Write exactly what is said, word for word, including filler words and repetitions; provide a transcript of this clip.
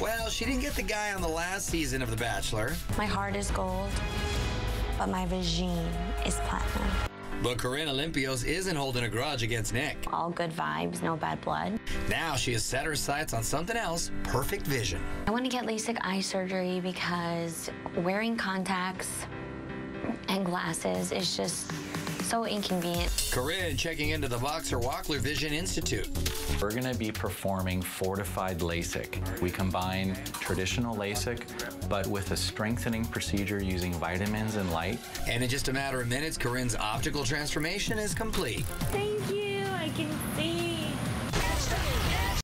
Well, she didn't get the guy on the last season of The Bachelor. My heart is gold, but my regime is platinum. But Corinne Olympios isn't holding a grudge against Nick. All good vibes, no bad blood. Now she has set her sights on something else, perfect vision. I want to get LASIK eye surgery because wearing contacts and glasses is just so inconvenient. Corinne checking into the Boxer Wachler Vision Institute. We're going to be performing fortified LASIK. We combine traditional LASIK, but with a strengthening procedure using vitamins and light. And in just a matter of minutes, Corinne's optical transformation is complete. Thank you. I can see.